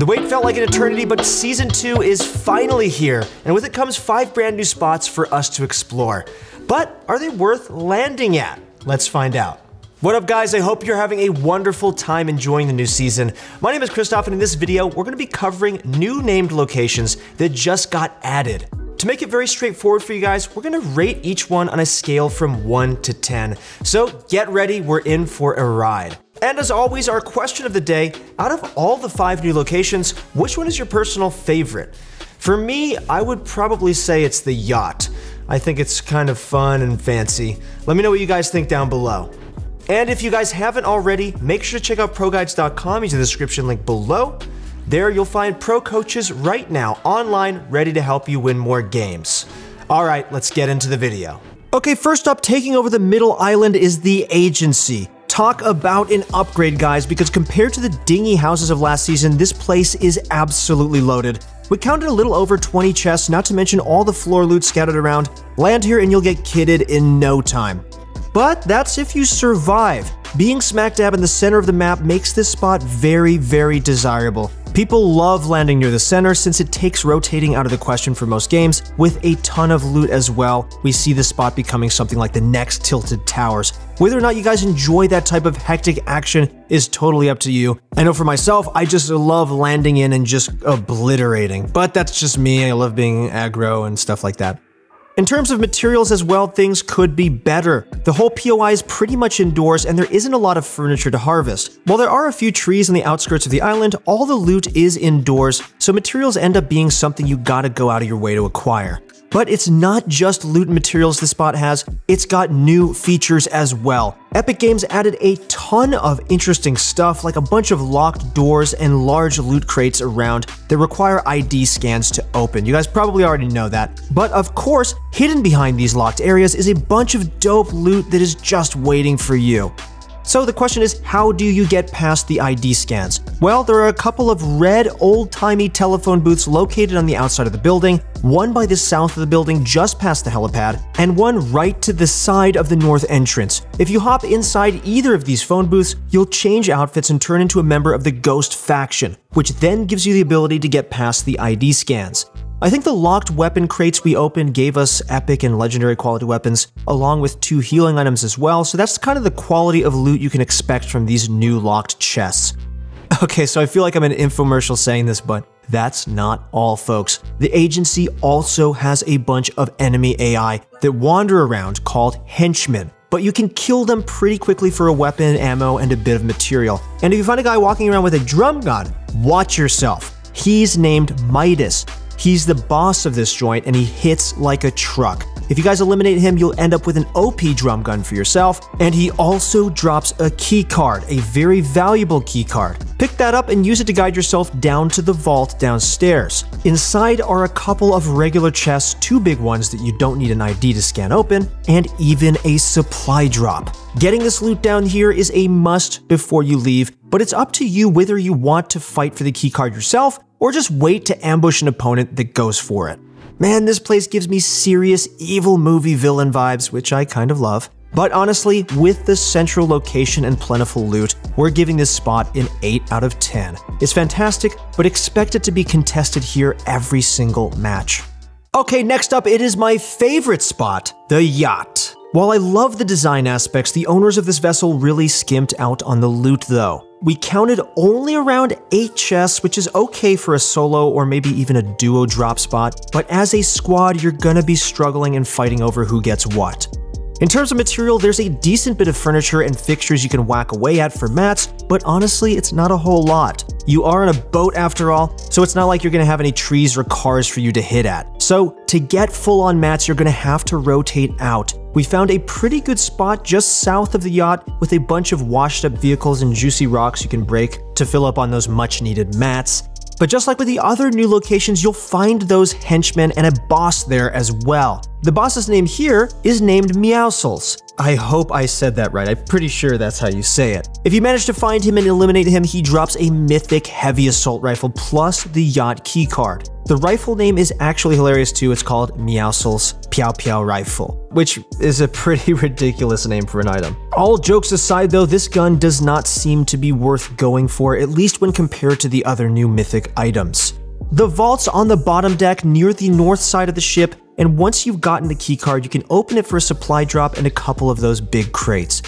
The wait felt like an eternity, but Season 2 is finally here, and with it comes 5 brand new spots for us to explore. But are they worth landing at? Let's find out. What up guys, I hope you're having a wonderful time enjoying the new season. My name is Kristoff, and in this video, we're gonna be covering new named locations that just got added. To make it very straightforward for you guys, we're gonna rate each one on a scale from 1 to 10. So get ready, we're in for a ride. And as always, our question of the day, out of all the 5 new locations, which one is your personal favorite? For me, I would probably say it's the yacht. I think it's kind of fun and fancy. Let me know what you guys think down below. And if you guys haven't already, make sure to check out ProGuides.com, use the description link below. There you'll find pro coaches right now, online, ready to help you win more games. All right, let's get into the video. Okay, first up, taking over the middle island is the Agency. Talk about an upgrade, guys, because compared to the dingy houses of last season, this place is absolutely loaded. We counted a little over 20 chests, not to mention all the floor loot scattered around. Land here and you'll get kitted in no time. But that's if you survive. Being smack dab in the center of the map makes this spot very, very desirable. People love landing near the center since it takes rotating out of the question for most games, with a ton of loot as well. We see this spot becoming something like the next Tilted Towers. Whether or not you guys enjoy that type of hectic action is totally up to you. I know for myself, I just love landing in and just obliterating, but that's just me. I love being aggro and stuff like that. In terms of materials as well, things could be better. The whole POI is pretty much indoors and there isn't a lot of furniture to harvest. While there are a few trees on the outskirts of the island, all the loot is indoors, so materials end up being something you gotta go out of your way to acquire. But it's not just loot and materials this spot has, it's got new features as well. Epic Games added a ton of interesting stuff, like a bunch of locked doors and large loot crates around that require ID scans to open. You guys probably already know that. But of course, hidden behind these locked areas is a bunch of dope loot that is just waiting for you. So the question is, how do you get past the ID scans? Well, there are a couple of red, old-timey telephone booths located on the outside of the building, one by the south of the building just past the helipad, and one right to the side of the north entrance. If you hop inside either of these phone booths, you'll change outfits and turn into a member of the Ghost Faction, which then gives you the ability to get past the ID scans. I think the locked weapon crates we opened gave us epic and legendary quality weapons, along with 2 healing items as well, so that's kind of the quality of loot you can expect from these new locked chests. Okay, so I feel like I'm an infomercial saying this, but that's not all, folks. The Agency also has a bunch of enemy AI that wander around called henchmen, but you can kill them pretty quickly for a weapon, ammo, and a bit of material. And if you find a guy walking around with a drum gun, watch yourself. He's named Midas. He's the boss of this joint and he hits like a truck. If you guys eliminate him, you'll end up with an OP drum gun for yourself, and he also drops a key card, a very valuable key card. Pick that up and use it to guide yourself down to the vault downstairs. Inside are a couple of regular chests, 2 big ones that you don't need an ID to scan open, and even a supply drop. Getting this loot down here is a must before you leave, but it's up to you whether you want to fight for the key card yourself or just wait to ambush an opponent that goes for it. Man, this place gives me serious evil movie villain vibes, which I kind of love. But honestly, with the central location and plentiful loot, we're giving this spot an 8 out of 10. It's fantastic, but expect it to be contested here every single match. Okay, next up, it is my favorite spot, the yacht. While I love the design aspects, the owners of this vessel really skimped out on the loot though. We counted only around 8 chests, which is okay for a solo or maybe even a duo drop spot, but as a squad, you're gonna be struggling and fighting over who gets what. In terms of material, there's a decent bit of furniture and fixtures you can whack away at for mats, but honestly, it's not a whole lot. You are on a boat after all, so it's not like you're gonna have any trees or cars for you to hit at. So to get full-on mats, you're gonna have to rotate out. We found a pretty good spot just south of the yacht with a bunch of washed up vehicles and juicy rocks you can break to fill up on those much needed mats. But just like with the other new locations, you'll find those henchmen and a boss there as well. The boss's name here is named Meowsels. I hope I said that right, I'm pretty sure that's how you say it. If you manage to find him and eliminate him, he drops a mythic heavy assault rifle plus the yacht keycard. The rifle name is actually hilarious too, it's called Meowsels Piao Piao Rifle. which is a pretty ridiculous name for an item. All jokes aside though, this gun does not seem to be worth going for, at least when compared to the other new mythic items. The vault's on the bottom deck near the north side of the ship, and once you've gotten the keycard, you can open it for a supply drop and a couple of those big crates.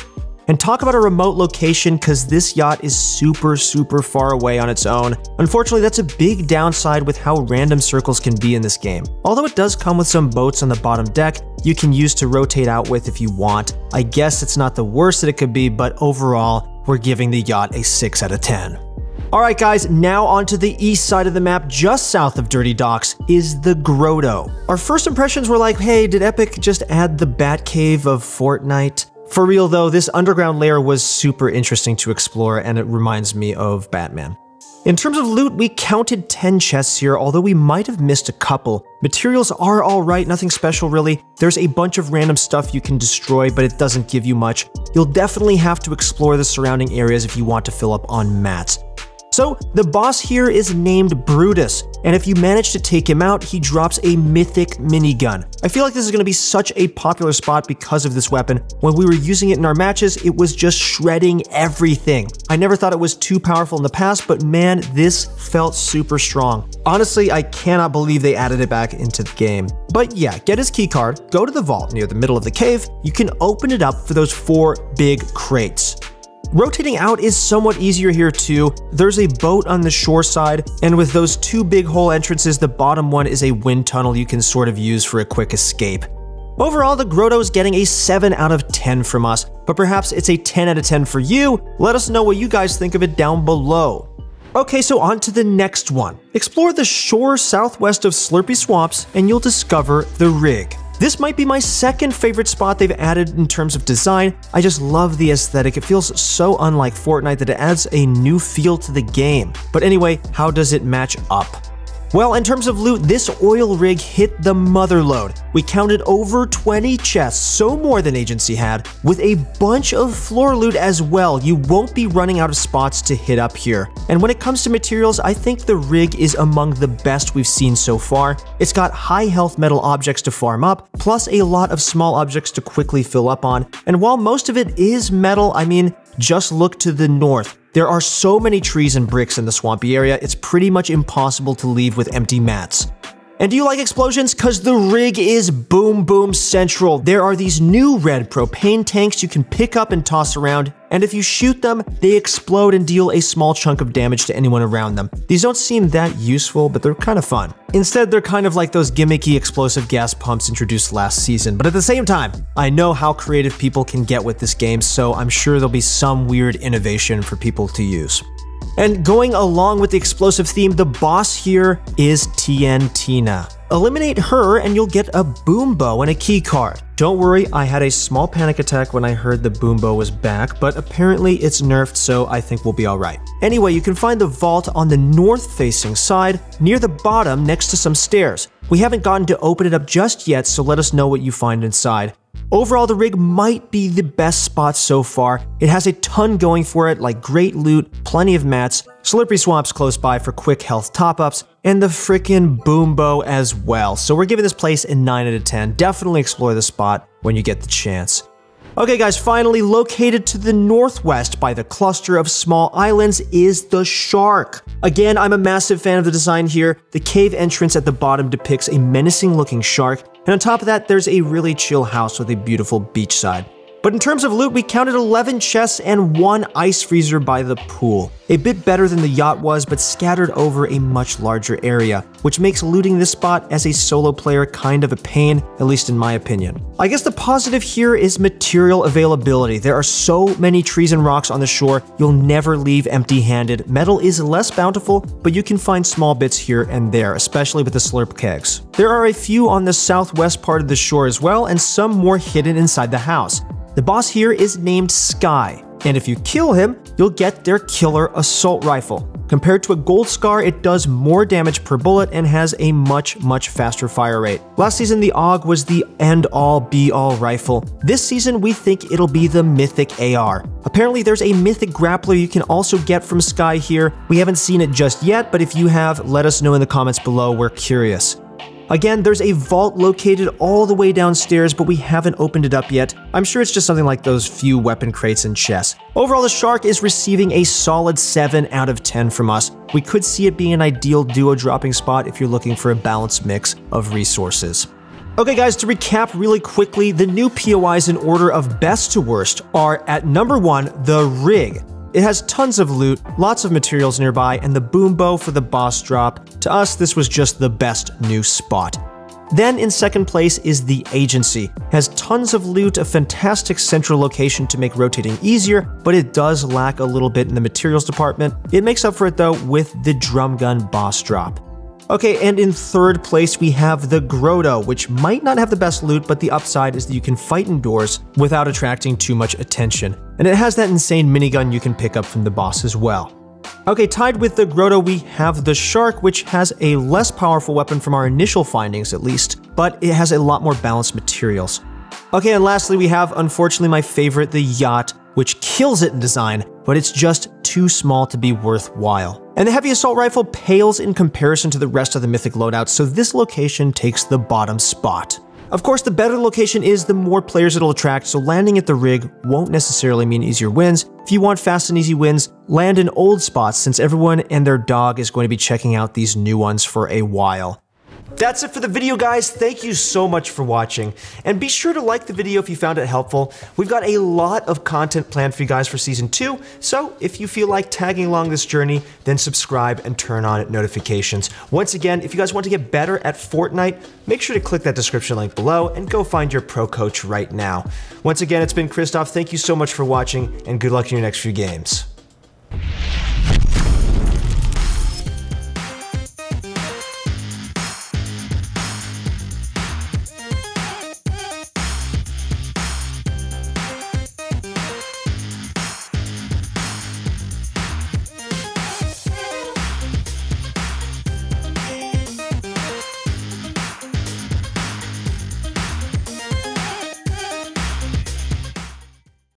And talk about a remote location, because this yacht is super far away on its own. Unfortunately, that's a big downside with how random circles can be in this game. Although it does come with some boats on the bottom deck you can use to rotate out with if you want. I guess it's not the worst that it could be, but overall, we're giving the yacht a 6 out of 10. Alright guys, now onto the east side of the map, just south of Dirty Docks, is the Grotto. Our first impressions were like, hey, did Epic just add the Batcave of Fortnite? For real though, this underground layer was super interesting to explore, and it reminds me of Batman. In terms of loot, we counted 10 chests here, although we might have missed a couple. Materials are alright, nothing special really. There's a bunch of random stuff you can destroy, but it doesn't give you much. You'll definitely have to explore the surrounding areas if you want to fill up on mats. So, the boss here is named Brutus, and if you manage to take him out, he drops a mythic minigun. I feel like this is going to be such a popular spot because of this weapon. When we were using it in our matches, it was just shredding everything. I never thought it was too powerful in the past, but man, this felt super strong. Honestly, I cannot believe they added it back into the game. But yeah, get his keycard, go to the vault near the middle of the cave, you can open it up for those 4 big crates. Rotating out is somewhat easier here too. There's a boat on the shore side, and with those 2 big hole entrances, the bottom one is a wind tunnel you can sort of use for a quick escape. Overall, the Grotto is getting a 7 out of 10 from us, but perhaps it's a 10 out of 10 for you. Let us know what you guys think of it down below. Okay, so on to the next one. Explore the shore southwest of Slurpy Swamps, and you'll discover the Rig. This might be my second favorite spot they've added in terms of design. I just love the aesthetic. It feels so unlike Fortnite that it adds a new feel to the game. But anyway, how does it match up? Well, in terms of loot, this oil rig hit the mother load. We counted over 20 chests, so more than Agency had, with a bunch of floor loot as well. You won't be running out of spots to hit up here. And when it comes to materials, I think the rig is among the best we've seen so far. It's got high health metal objects to farm up, plus a lot of small objects to quickly fill up on. And while most of it is metal, I mean, just look to the north. There are so many trees and bricks in the swampy area, it's pretty much impossible to leave with empty mats. And do you like explosions? Cause the Rig is boom boom central. There are these new red propane tanks you can pick up and toss around, and if you shoot them, they explode and deal a small chunk of damage to anyone around them. These don't seem that useful, but they're kind of fun. Instead, they're kind of like those gimmicky explosive gas pumps introduced last season, but at the same time, I know how creative people can get with this game, so I'm sure there'll be some weird innovation for people to use. And going along with the explosive theme, the boss here is TNTina. Eliminate her and you'll get a boombo and a key card. Don't worry, I had a small panic attack when I heard the boombo was back, but apparently it's nerfed, so I think we'll be alright. Anyway, you can find the vault on the north-facing side, near the bottom next to some stairs. We haven't gotten to open it up just yet, so let us know what you find inside. Overall, the Rig might be the best spot so far. It has a ton going for it, like great loot, plenty of mats, Slurpy Swamps close by for quick health top-ups, and the frickin' boombo as well. So we're giving this place a 9 out of 10. Definitely explore the spot when you get the chance. Okay guys, finally, located to the northwest by the cluster of small islands is the shark. Again, I'm a massive fan of the design here. The cave entrance at the bottom depicts a menacing looking shark, and on top of that, there's a really chill house with a beautiful beachside. But in terms of loot, we counted 11 chests and 1 ice freezer by the pool. A bit better than the yacht was, but scattered over a much larger area, which makes looting this spot as a solo player kind of a pain, at least in my opinion. I guess the positive here is material availability. There are so many trees and rocks on the shore, you'll never leave empty-handed. Metal is less bountiful, but you can find small bits here and there, especially with the slurp kegs. There are a few on the southwest part of the shore as well, and some more hidden inside the house. The boss here is named Sky, and if you kill him, you'll get their killer assault rifle. Compared to a gold scar, it does more damage per bullet and has a much faster fire rate. Last season, the AUG was the end-all be-all rifle. This season, we think it'll be the mythic AR. Apparently, there's a mythic grappler you can also get from Sky here. We haven't seen it just yet, but if you have, let us know in the comments below. We're curious. Again, there's a vault located all the way downstairs, but we haven't opened it up yet. I'm sure it's just something like those few weapon crates and chests. Overall, the shark is receiving a solid 7 out of 10 from us. We could see it being an ideal duo dropping spot if you're looking for a balanced mix of resources. Okay guys, to recap really quickly, the new POIs in order of best to worst are at number 1, the Rig. It has tons of loot, lots of materials nearby, and the boom bow for the boss drop. To us, this was just the best new spot. Then in second place is the Agency. It has tons of loot, a fantastic central location to make rotating easier, but it does lack a little bit in the materials department. It makes up for it though with the drum gun boss drop. Okay, and in third place, we have the Grotto, which might not have the best loot, but the upside is that you can fight indoors without attracting too much attention. And it has that insane minigun you can pick up from the boss as well. Okay, tied with the Grotto, we have the Shark, which has a less powerful weapon from our initial findings at least, but it has a lot more balanced materials. Okay, and lastly, we have, unfortunately, my favorite, the Yacht, which kills it in design, but it's just too small to be worthwhile. And the heavy assault rifle pales in comparison to the rest of the mythic loadouts, so this location takes the bottom spot. Of course, the better the location is, the more players it'll attract, so landing at the Rig won't necessarily mean easier wins. If you want fast and easy wins, land in old spots, since everyone and their dog is going to be checking out these new ones for a while. That's it for the video, guys. Thank you so much for watching. And be sure to like the video if you found it helpful. We've got a lot of content planned for you guys for Season 2, so if you feel like tagging along this journey, then subscribe and turn on notifications. Once again, if you guys want to get better at Fortnite, make sure to click that description link below and go find your pro coach right now. Once again, it's been Kristoff. Thank you so much for watching, and good luck in your next few games.